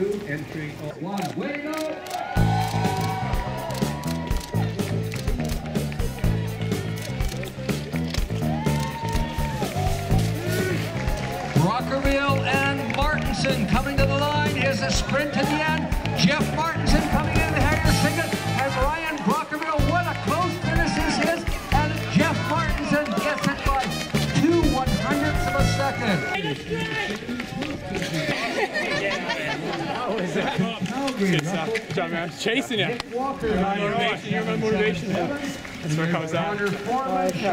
2, entry 1, way go! Crockerville and Martinson coming to the line. Is a sprint at the end. Jeff Martinson coming in to Harriet as Ryan Crockerville. What a close finish this is. And Jeff Martinson gets it by 2/100ths of a second. How is that? I'm chasing you. You're my motivation. That's where it comes out.